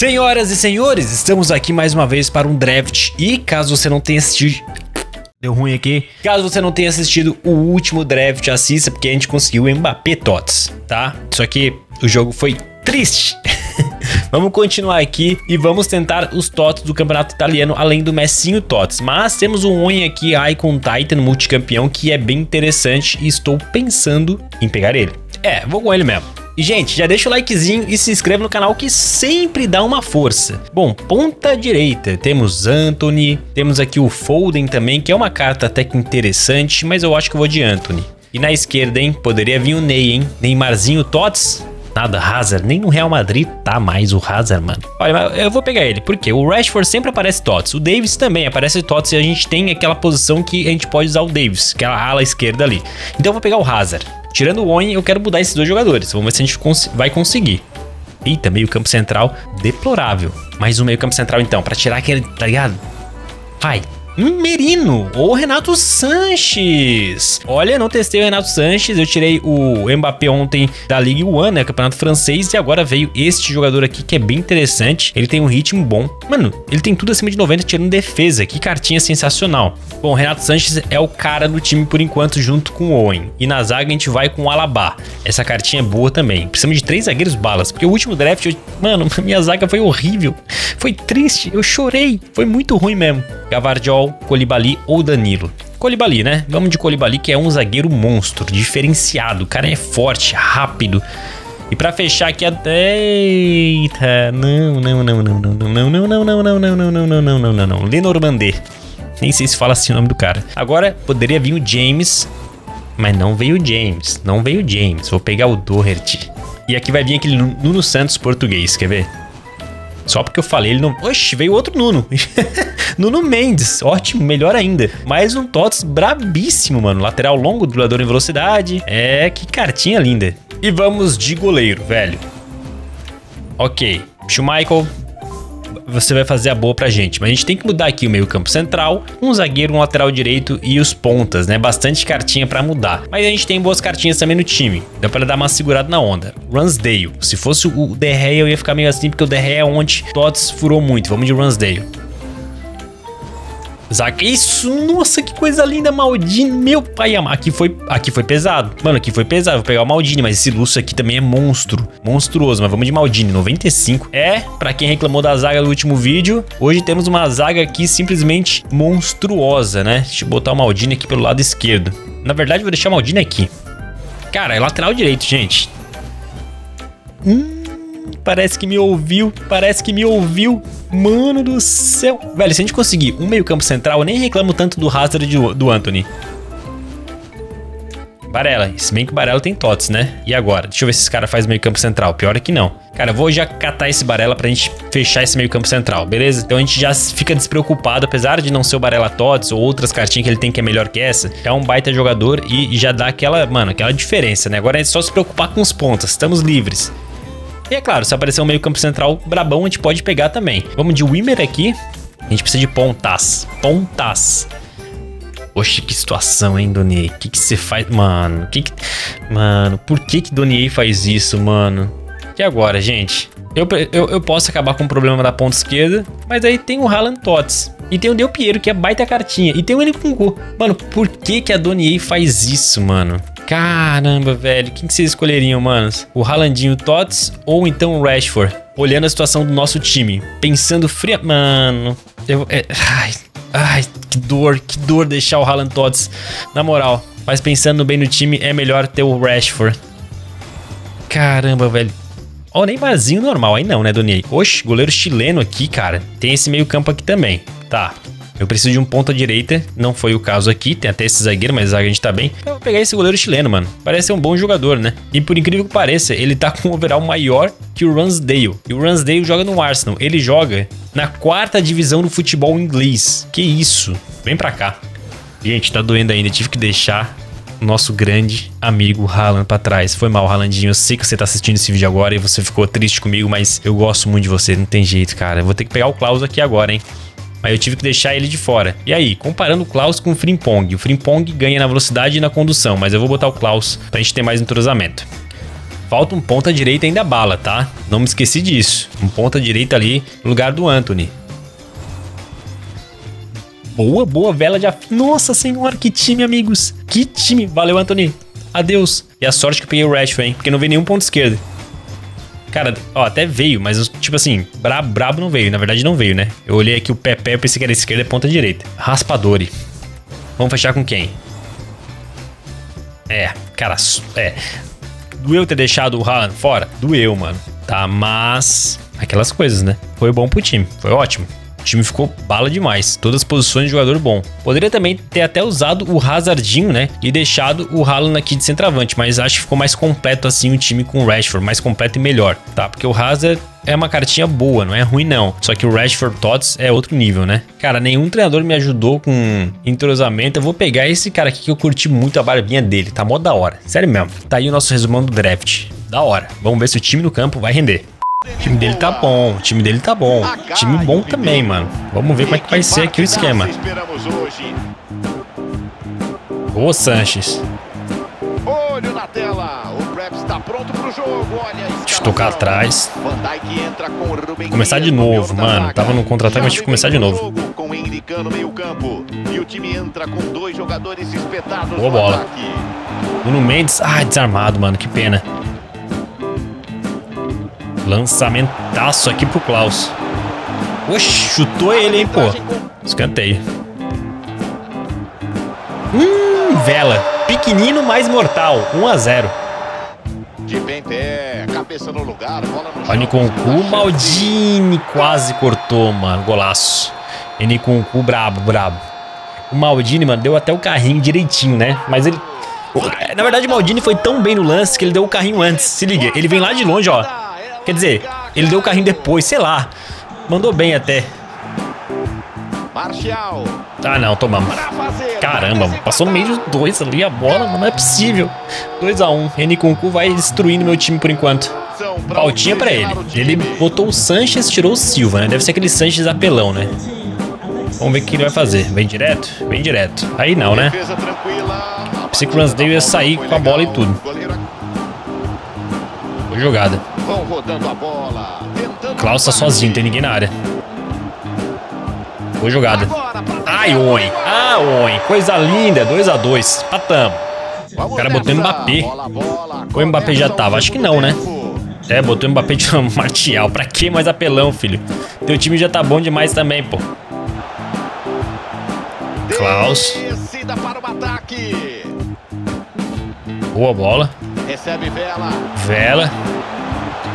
Senhoras e senhores, estamos aqui mais uma vez para um draft e caso você não tenha assistido... Deu ruim aqui. Caso você não tenha assistido o último draft, assista, porque a gente conseguiu o Mbappé, Tots, tá? Só que o jogo foi triste. Vamos continuar aqui e vamos tentar os Tots do campeonato italiano, além do Messinho Tots. Mas temos um Owen aqui, Icon Titan, multicampeão, que é bem interessante e estou pensando em pegar ele. É, vou com ele mesmo. E, gente, já deixa o likezinho e se inscreve no canal que sempre dá uma força. Bom, ponta direita, temos Antony, temos aqui o Foden também, que é uma carta até que interessante, mas eu acho que eu vou de Antony. E na esquerda, hein, poderia vir o Ney, hein, Neymarzinho Tots. Nada, Hazard, nem no Real Madrid tá mais o Hazard, mano. Olha, eu vou pegar ele, porque o Rashford sempre aparece Tots, o Davis também aparece Tots e a gente tem aquela posição que a gente pode usar o Davis, aquela ala esquerda ali. Então eu vou pegar o Hazard. Tirando o Owen, eu quero mudar esses dois jogadores, vamos ver se a gente vai conseguir. Eita, meio campo central, deplorável. Mais um meio campo central então, pra tirar aquele, tá ligado? Vai. Merino ou Renato Sanches. Olha, não testei o Renato Sanches. Eu tirei o Mbappé ontem da Ligue 1, né, campeonato francês. E agora veio este jogador aqui que é bem interessante. Ele tem um ritmo bom. Mano, ele tem tudo acima de 90, tirando defesa. Que cartinha sensacional. Bom, Renato Sanches é o cara do time por enquanto, junto com o Owen. E na zaga a gente vai com o Alabá. Essa cartinha é boa também. Precisamos de 3 zagueiros balas, porque o último draft eu... Mano, minha zaga foi horrível. Foi triste, eu chorei. Foi muito ruim mesmo. Gavardiol, Koulibaly ou Danilo. Koulibaly, né? Vamos de Koulibaly, que é um zagueiro monstro, diferenciado. O cara é forte, rápido. E pra fechar aqui a... Eita, não. Lenormandê. Nem sei se fala assim o nome do cara. Agora, poderia vir o James, mas não veio o James. Não veio o James. Vou pegar o Doherty. E aqui vai vir aquele Nuno Santos português, quer ver? Só porque eu falei, ele não... Oxi, veio outro Nuno. Nuno Mendes, ótimo, melhor ainda. Mais um Tots brabíssimo, mano. Lateral longo, driblador em velocidade. É, que cartinha linda. E vamos de goleiro, velho. Ok, Schumacher, você vai fazer a boa pra gente. Mas a gente tem que mudar aqui o meio campo central, um zagueiro, um lateral direito e os pontas, né? Bastante cartinha pra mudar. Mas a gente tem boas cartinhas também no time. Dá pra dar uma segurada na onda. Ramsdale. Se fosse o Derré, eu ia ficar meio assim, porque o Derré é onde Tots furou muito. Vamos de Ramsdale. Zaga. Isso, nossa, que coisa linda, Maldini, meu pai, aqui foi pesado, mano, aqui foi pesado, vou pegar o Maldini, mas esse Lúcio aqui também é monstro, monstruoso, mas vamos de Maldini, 95, é, pra quem reclamou da zaga no último vídeo, hoje temos uma zaga aqui simplesmente monstruosa, né, deixa eu botar o Maldini aqui pelo lado esquerdo, na verdade vou deixar o Maldini aqui, cara, é lateral direito, gente, Parece que me ouviu. Mano do céu. Velho, se a gente conseguir um meio campo central, eu nem reclamo tanto do Hazard do Antony. Barella. Se bem que o Barella tem Tots, né? E agora? Deixa eu ver se esse cara faz meio campo central. Pior é que não. Cara, eu vou já catar esse Barella pra gente fechar esse meio campo central, beleza? Então a gente já fica despreocupado, apesar de não ser o Barella Tots ou outras cartinhas que ele tem que é melhor que essa. É um baita jogador e já dá aquela, mano, aquela diferença, né? Agora é só se preocupar com os pontas. Estamos livres. E é claro, se aparecer um meio campo central brabão, a gente pode pegar também. Vamos de Wimmer aqui. A gente precisa de pontas. Pontas. Oxe, que situação, hein, Doniê? O que você faz? Mano, Mano, por que Doniê faz isso, mano? E agora, gente? Eu posso acabar com o problema da ponta esquerda, mas aí tem o Haaland Tots. E tem o Del Piero, que é baita cartinha. E tem o Nkunku. Mano, por que a Doniê faz isso, mano? Caramba, velho, quem que vocês escolheriam, manos? O Haalandinho Tots ou então o Rashford? Olhando a situação do nosso time, pensando fria... Mano, Ai, que dor deixar o Haaland Tots, na moral. Mas pensando bem no time, é melhor ter o Rashford. Caramba, velho. Ó, nem Neymarzinho normal, aí não, né, Doniê? Oxe, goleiro chileno aqui, cara. Tem esse meio campo aqui também. Tá. Eu preciso de um ponta direita, não foi o caso aqui, tem até esse zagueiro, mas a gente tá bem. Eu vou pegar esse goleiro chileno, mano, parece ser um bom jogador, né? E por incrível que pareça, ele tá com um overall maior que o Ramsdale. E o Ramsdale joga no Arsenal, ele joga na 4ª divisão do futebol inglês. Que isso, vem pra cá. Gente, tá doendo ainda, tive que deixar o nosso grande amigo Haaland pra trás. Foi mal, Haalandinho, eu sei que você tá assistindo esse vídeo agora e você ficou triste comigo, mas eu gosto muito de você, não tem jeito, cara. Eu vou ter que pegar o Klaus aqui agora, hein? Mas eu tive que deixar ele de fora. E aí, comparando o Klaus com o Frimpong ganha na velocidade e na condução, mas eu vou botar o Klaus pra gente ter mais entrosamento. Falta um ponta direita ainda bala, tá? Não me esqueci disso. Um ponta direita ali no lugar do Antony. Boa, boa vela de af... Nossa senhora, que time, amigos. Que time. Valeu, Antony. Adeus. E a sorte que eu peguei o Rashford, hein? Porque não veio nenhum ponto esquerdo. Cara, ó, até veio, mas tipo assim, brabo não veio. Na verdade não veio, né? Eu olhei aqui o Pepe, eu pensei que era esquerda e ponta direita. Raspadori. Vamos fechar com quem? É, cara, é. Doeu ter deixado o Haaland fora? Doeu, mano. Tá, mas... aquelas coisas, né? Foi bom pro time, foi ótimo. O time ficou bala demais, todas as posições de jogador bom. Poderia também ter até usado o Hazardinho, né? E deixado o Haaland aqui de centroavante, mas acho que ficou mais completo assim o time com o Rashford, mais completo e melhor, tá? Porque o Hazard é uma cartinha boa, não é ruim não. Só que o Rashford Tots é outro nível, né? Cara, nenhum treinador me ajudou com entrosamento. Eu vou pegar esse cara aqui que eu curti muito a barbinha dele, tá mó da hora. Sério mesmo. Tá aí o nosso resumão do draft. Da hora. Vamos ver se o time no campo vai render. O time dele tá bom, o time dele tá bom. Time bom também, mano. Vamos ver como é que vai ser aqui o esquema. Boa, Sanches. Olho na tela. O Preps tá pronto pro jogo. Olha, deixa eu tocar atrás. Começar de novo, mano. Tava no contra-ataque, mas tive que começar de novo. Boa bola. Nuno Mendes. Ah, desarmado, mano. Que pena. Lançamentaço aqui pro Klaus. Oxi, chutou ele, hein, pô. Escanteio. Vela. Pequenino mais mortal. 1 a 0. Olha o Nkunku. Maldini quase cortou, mano. Golaço. Nkunku brabo. O Maldini, mano, deu até o carrinho direitinho, né? Mas ele... na verdade, o Maldini foi tão bem no lance que ele deu o carrinho antes. Se liga. Ele vem lá de longe, ó. Quer dizer, ele deu o carrinho depois, sei lá. Mandou bem até. Ah, não, tomamos. Caramba, passou no meio dos dois ali a bola, não é possível. 2 a 1, Nkunku vai destruindo meu time por enquanto. Faltinha pra ele. Ele botou o Sanches, tirou o Silva, né? Deve ser aquele Sanches apelão, né? Vamos ver o que ele vai fazer. Vem direto? Vem direto. Aí não, né? Pensei que o Ramsdale ia sair com a bola e tudo. Boa jogada. Klaus tá sozinho, não tem ninguém na área. Boa jogada. Ai, Owen. Ah, Owen. Coisa linda. 2 a 2. Patamos. O cara botando o Mbappé. O Mbappé já tava. Acho que não, né? É, botou o Mbappé de Martial. Pra que mais apelão, filho? Teu time já tá bom demais também, pô. Klaus. Boa bola. Vela.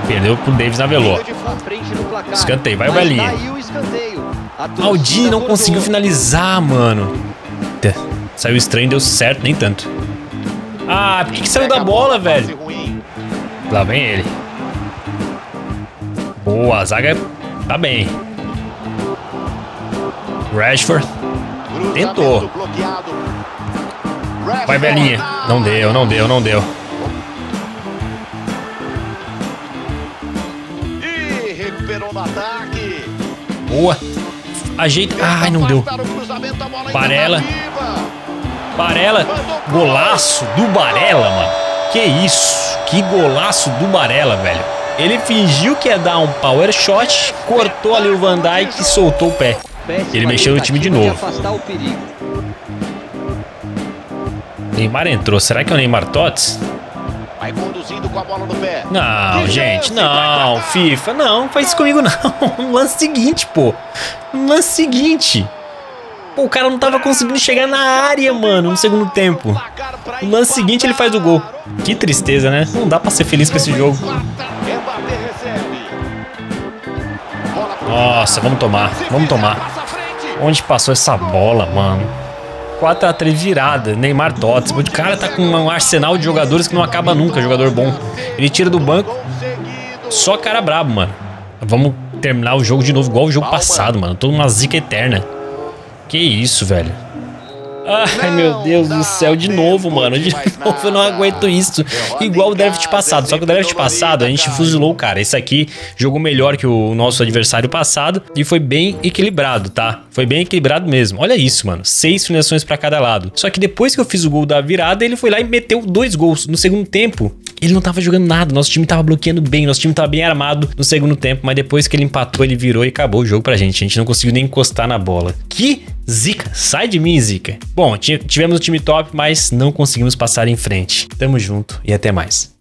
Perdeu pro Davis na velô. Escanteio, vai o Belinha. Maldini não conseguiu finalizar, mano. Saiu estranho, deu certo, nem tanto. Ah, por que saiu da bola, velho? Lá vem ele. Boa, a zaga tá bem. Rashford. Tentou. Vai, Belinha. Não deu. Boa. Ajeita. Ai, não deu. Barella. Golaço do Barella, mano. Que isso. Que golaço do Barella, velho. Ele fingiu que ia dar um power shot, cortou ali o Van Dijk e soltou o pé. Ele mexeu no time de novo. Neymar entrou. Será que é o Neymar Tots? Não, gente, não, FIFA, não faz isso comigo não. No lance seguinte, pô. No lance seguinte. Pô, o cara não tava conseguindo chegar na área, mano, no segundo tempo. No lance seguinte ele faz o gol. Que tristeza, né? Não dá pra ser feliz com esse jogo. Nossa, vamos tomar. Onde passou essa bola, mano? 4 a 3 virada, Neymar Tots. O cara tá com um arsenal de jogadores que não acaba nunca, jogador bom. Ele tira do banco. Só cara brabo, mano. Vamos terminar o jogo de novo, igual o jogo passado, mano. Tô numa zica eterna. Que isso, velho. Ai, meu Deus do céu, de novo, mano. De novo, eu não aguento isso. Igual o draft passado, só que o draft passado a gente fuzilou o cara. Esse aqui jogou melhor que o nosso adversário passado e foi bem equilibrado, tá? Foi bem equilibrado mesmo. Olha isso, mano. 6 finalizações pra cada lado. Só que depois que eu fiz o gol da virada, ele foi lá e meteu 2 gols no segundo tempo. ele não tava jogando nada, nosso time tava bloqueando bem, nosso time tava bem armado no segundo tempo, mas depois que ele empatou, ele virou e acabou o jogo pra gente. A gente não conseguiu nem encostar na bola. Que zica, sai de mim, zica. Bom, tivemos um time top, mas não conseguimos passar em frente. Tamo junto e até mais.